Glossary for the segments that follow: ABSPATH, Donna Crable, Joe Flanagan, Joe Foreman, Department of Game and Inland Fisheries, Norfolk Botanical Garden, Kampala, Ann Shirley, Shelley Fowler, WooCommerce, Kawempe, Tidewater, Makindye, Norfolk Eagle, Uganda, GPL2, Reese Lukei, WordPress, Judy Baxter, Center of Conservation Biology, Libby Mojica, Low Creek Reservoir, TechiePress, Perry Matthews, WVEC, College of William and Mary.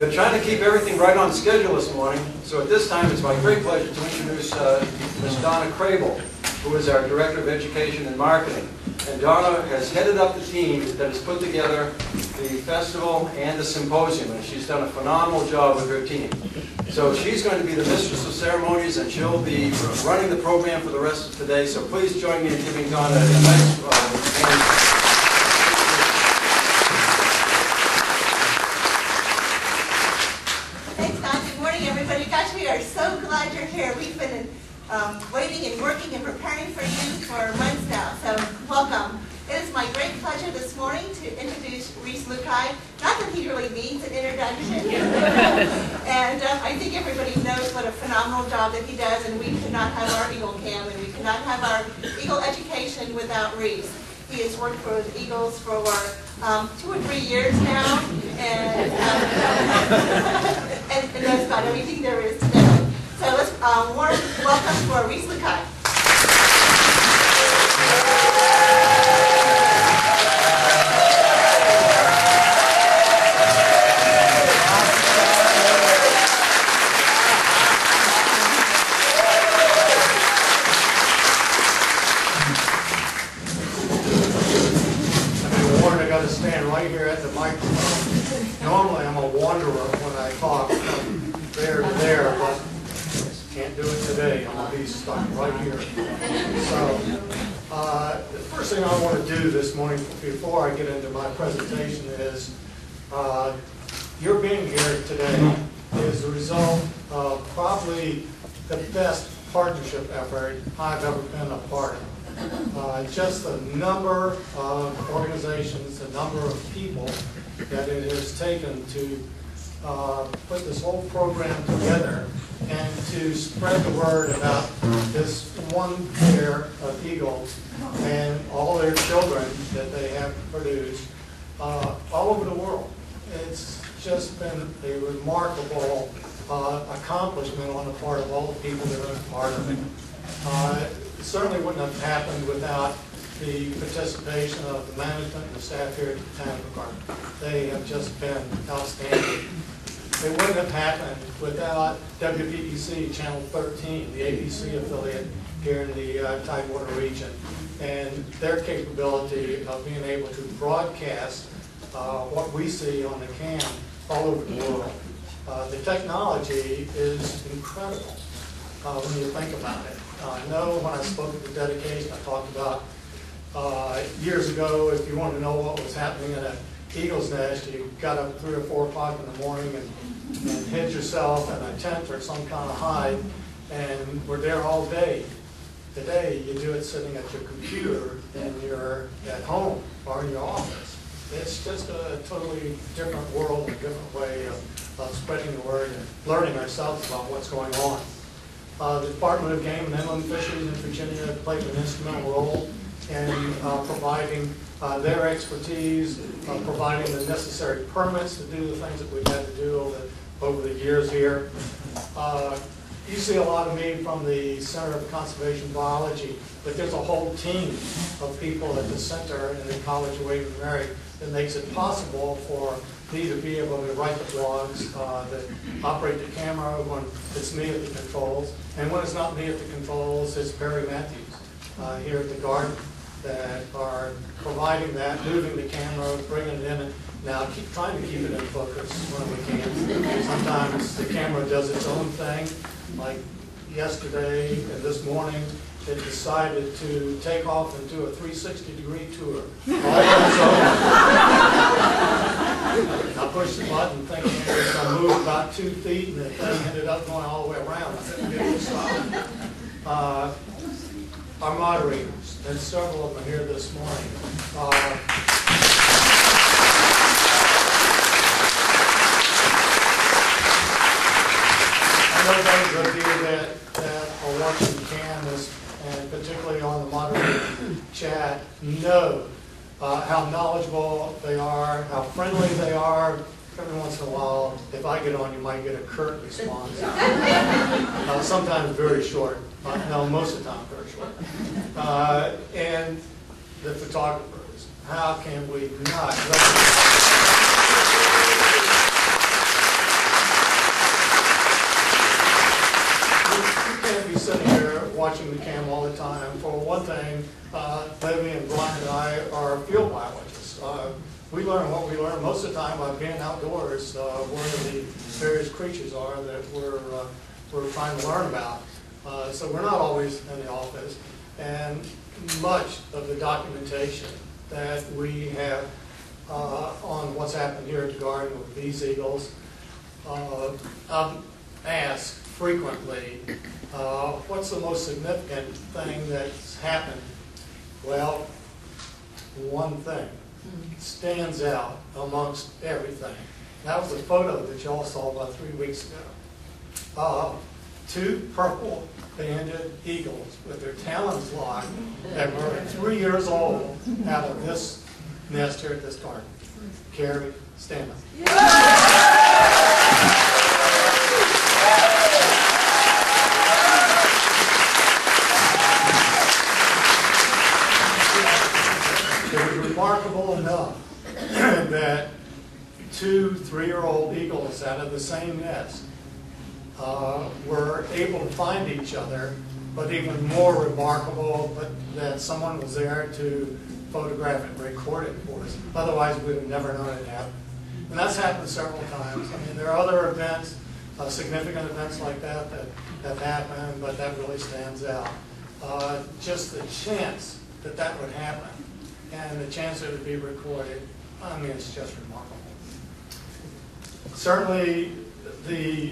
Been trying to keep everything right on schedule this morning, so at this time it's my great pleasure to introduce Ms. Donna Crable, who is our Director of Education and Marketing. And Donna has headed up the team that has put together the festival and the symposium, and she's done a phenomenal job with her team. So she's going to be the mistress of ceremonies, and she'll be running the program for the rest of today, so please join me in giving Donna a nice hand. Waiting and working and preparing for you for months now, so welcome. It is my great pleasure this morning to introduce Reese Lukei. Not that he really needs an introduction, and I think everybody knows what a phenomenal job that he does, and we could not have our Eagle Camp and we could not have our Eagle education without Reese. He has worked for the Eagles for 2 or 3 years now, and, and knows about everything there is to know. So let's warm welcome for Reese Lukei. I've been warned I got to stand right here at the microphone. Normally I'm a wanderer when I talk from there to there, but can't do it today. I'm going to be stuck right here. So the first thing I want to do this morning before I get into my presentation is your being here today is the result of probably the best partnership effort I've ever been a part of. Just the number of organizations, the number of people that it has taken to put this whole program together and to spread the word about this one pair of eagles and all their children that they have produced all over the world. It's just been a remarkable accomplishment on the part of all the people that are a part of it. It certainly wouldn't have happened without the participation of the management and the staff here at the Botanical Garden. They have just been outstanding. It wouldn't have happened without WVEC Channel 13, the ABC affiliate here in the Tidewater region, and their capability of being able to broadcast what we see on the cam all over the world. The technology is incredible when you think about it. I know when I spoke at the dedication, I talked about years ago, if you wanted to know what was happening at an eagle's nest, you got up 3 or 4 o'clock in the morning and hid yourself in a tent or some kind of hide, and were there all day. Today, you do it sitting at your computer and you're at home or in your office. It's just a totally different world, a different way of spreading the word and learning ourselves about what's going on. The Department of Game and Inland Fisheries in Virginia played an instrumental role and providing their expertise, providing the necessary permits to do the things that we've had to do over the years here. You see a lot of me from the Center of Conservation Biology, but there's a whole team of people at the Center and the College of William and Mary that makes it possible for me to be able to write the blogs, that operate the camera when it's me at the controls, and when it's not me at the controls, it's Perry Matthews here at the garden, that are providing that, moving the camera, bringing it in, and now keep trying to keep it in focus when we can. Sometimes the camera does its own thing, like yesterday and this morning, it decided to take off and do a 360-degree tour. I pushed the button thinking it was going to move about 2 feet, and the thing ended up going all the way around. I said, "Give it a stop." Our moderators, and several of them here this morning. I know those of you that are watching Canvas, and particularly on the moderator chat, know how knowledgeable they are, how friendly they are. Every once in a while, if I get on, you might get a curt response. Sometimes very short. No, most of the time very short. And the photographers. How can we not recognize we cam all the time. For one thing, Libby and Brian and I are field biologists. We learn what we learn most of the time by being outdoors, where the various creatures are that we're trying to learn about. So we're not always in the office. And much of the documentation that we have on what's happened here at the garden with these eagles, I'm asked frequently, what's the most significant thing that's happened? Well, one thing stands out amongst everything. That was the photo that y'all saw about 3 weeks ago. Two purple banded eagles with their talons locked that were 3 years old out of this nest here at this garden. Carrie, stand up. It was remarkable enough that two 3-year-old eagles out of the same nest were able to find each other, but even more remarkable that someone was there to photograph it, record it for us. Otherwise, we would have never known it happened. And that's happened several times. I mean, there are other events, significant events like that that have happened, but that really stands out. Just the chance that that would happen and the chance it would be recorded, I mean, it's just remarkable. Certainly, the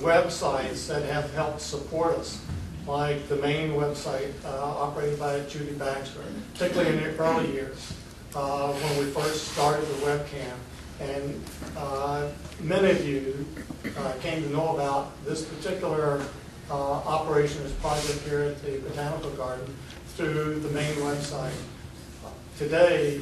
websites that have helped support us, like the main website operated by Judy Baxter, particularly in the early years when we first started the webcam. And many of you came to know about this particular operation, this project here at the Botanical Garden, through the main website. Today,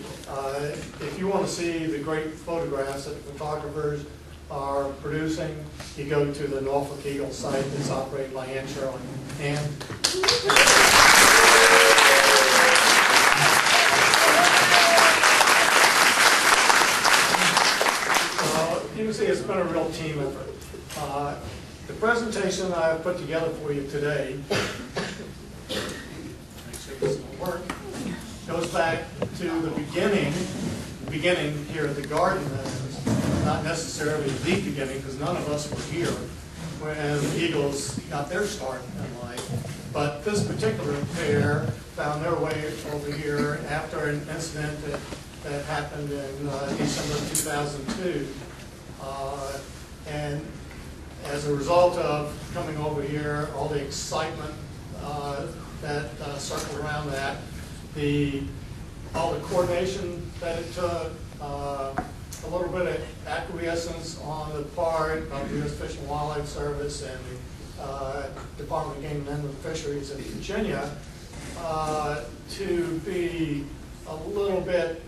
if you want to see the great photographs that the photographers are producing, you go to the Norfolk Eagle site that's operated by Ann. Shirley. Ann? You can see it's been a real team effort. The presentation I've put together for you today, make sure this will work, goes back to the beginning here at the garden. Not necessarily the beginning, because none of us were here when the eagles got their start in life. But this particular pair found their way over here after an incident that happened in December of 2002. And as a result of coming over here, all the excitement that circled around that, all the coordination that it took, a little bit of acquiescence on the part of the U.S. Fish and Wildlife Service and the Department of Game and Inland Fisheries in Virginia to be a little bit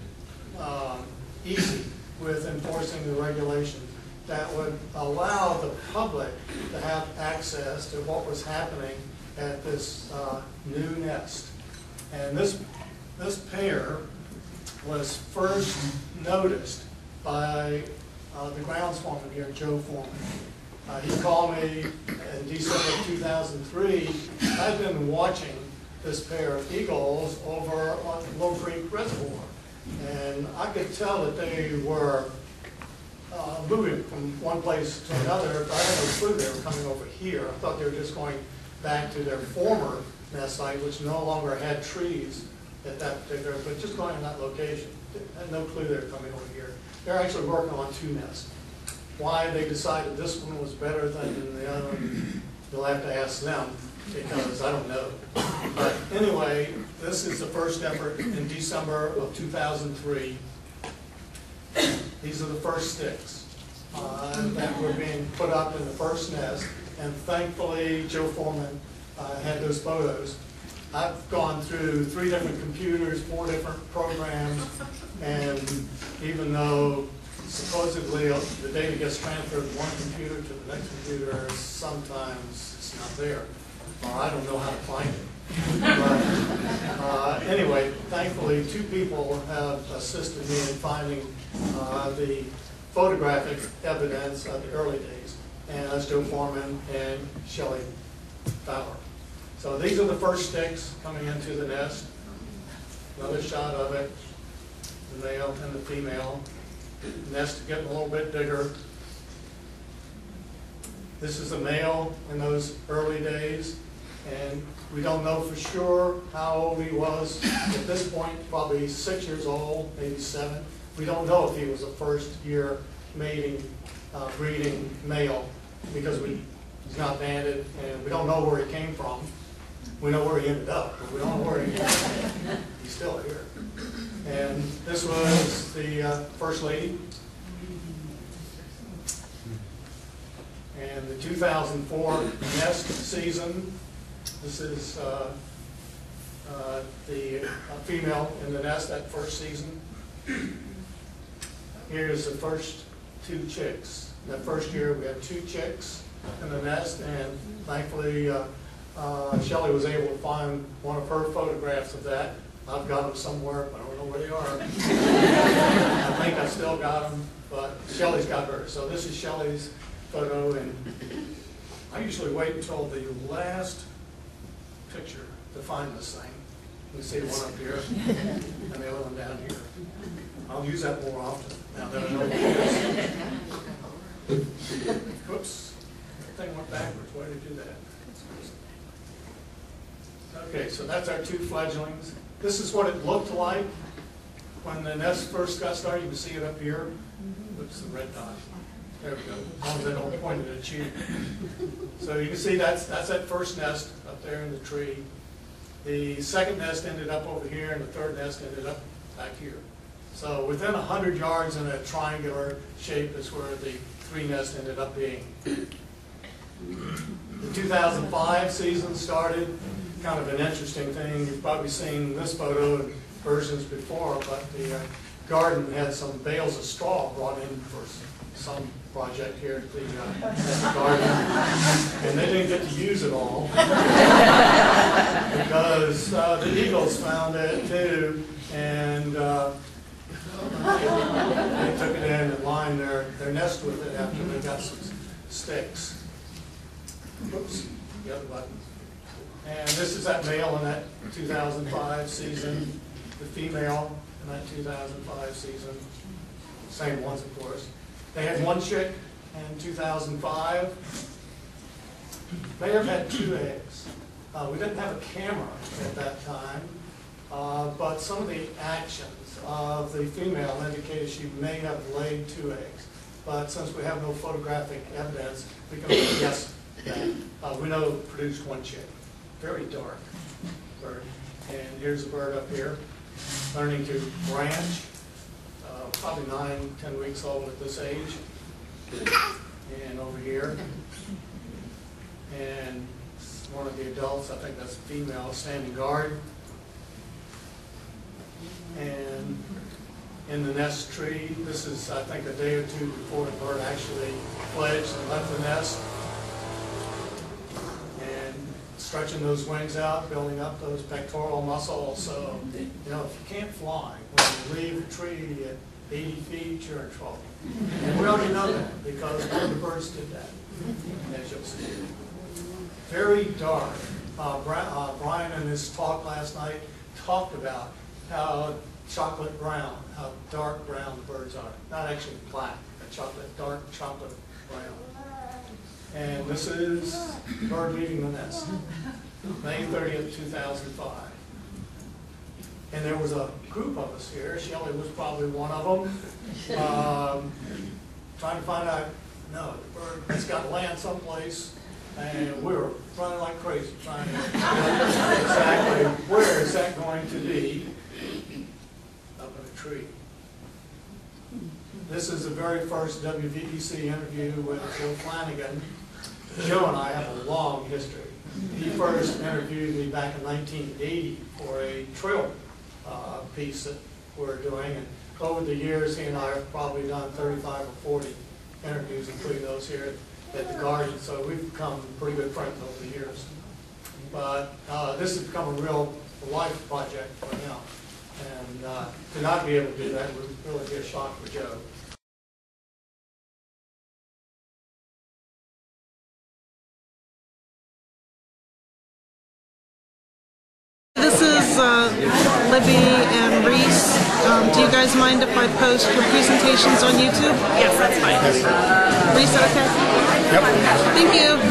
easy with enforcing the regulations that would allow the public to have access to what was happening at this new nest. And this pair was first noticed by the grounds foreman here, Joe Foreman. He called me in December of 2003. I've been watching this pair of eagles over on Low Creek Reservoir, and I could tell that they were moving from one place to another, but I had no clue they were coming over here. I thought they were just going back to their former nest site, which no longer had trees at that particular, but just going in that location. I had no clue they were coming over here. They're actually working on two nests. Why they decided this one was better than the other, you'll have to ask them, because I don't know. But anyway, this is the first effort in December of 2003. These are the first sticks that were being put up in the first nest. And thankfully, Joe Foreman had those photos. I've gone through 3 different computers, 4 different programs, and even though supposedly the data gets transferred from one computer to the next computer, sometimes it's not there, or I don't know how to find it. But anyway, thankfully 2 people have assisted me in finding the photographic evidence of the early days, and that's Joe Foreman and Shelley Fowler. So these are the first sticks coming into the nest. Another shot of it, the male and the female. The nest is getting a little bit bigger. This is a male in those early days, and we don't know for sure how old he was. At this point, probably 6 years old, maybe seven. We don't know if he was a first-year mating, breeding male, because he's not banded, and we don't know where he came from. We know where he ended up, but we don't know where he ended up. He's still here. And this was the first lady. And the 2004 nest season, this is the female in the nest that first season. Here's the first two chicks. That first year we had two chicks in the nest, and thankfully Shelley was able to find one of her photographs of that. I've got them somewhere, but I don't know where they are. I think I still got them, but Shelley's got hers. So this is Shelley's photo, and I usually wait until the last picture to find this thing. You see one up here, and the other one down here. I'll use that more often now that I know what it is. Whoops, that thing went backwards. Why did it do that? Okay, so that's our two fledglings. This is what it looked like when the nest first got started. You can see it up here. Whoops, the red dot. There we go. As long as I don't point it at you. So you can see that's that first nest up there in the tree. The second nest ended up over here, and the third nest ended up back here. So within 100 yards in a triangular shape is where the three nests ended up being. The 2005 season started. Kind of an interesting thing. You've probably seen this photo and versions before, but the garden had some bales of straw brought in for some project here at the garden, and they didn't get to use it all because the eagles found it too, and they took it in and lined their nest with it after they got some sticks. Oops, the other button. And this is that male in that 2005 season, the female in that 2005 season, same ones of course. They had one chick in 2005. They have had two eggs. We didn't have a camera at that time, but some of the actions of the female indicated she may have laid two eggs. But since we have no photographic evidence, we can only guess that. We know it produced one chick. Very dark bird. And here's a bird up here, learning to branch, probably 9 or 10 weeks old at this age. And over here, and one of the adults, I think that's a female, standing guard. And in the nest tree, this is, I think, a day or two before the bird actually fledged and left the nest. Stretching those wings out, building up those pectoral muscles. So, you know, if you can't fly, when you leave a tree at 80 feet, you're in trouble. And we already know that because one of the birds did that, as you'll see. Very dark. Brian in his talk last night talked about how chocolate brown, how dark brown the birds are. Not actually black, but chocolate, dark chocolate brown. And this is the bird leaving the nest, May 30th, 2005. And there was a group of us here. Shelley was probably one of them. Trying to find out, no, the bird has got to land someplace. And we were running like crazy, trying to find exactly where is that going to be up in a tree. This is the very first WVEC interview with Joe Flanagan. Joe and I have a long history. He first interviewed me back in 1980 for a trail piece that we're doing. And over the years, he and I have probably done 35 or 40 interviews, including those here at the garden. So we've become pretty good friends over the years. But this has become a real life project for him. And to not be able to do that would really be a shock for Joe. is Libby and Reese. Do you guys mind if I post your presentations on YouTube? Yes, that's fine. Reese, okay? Yep. Thank you.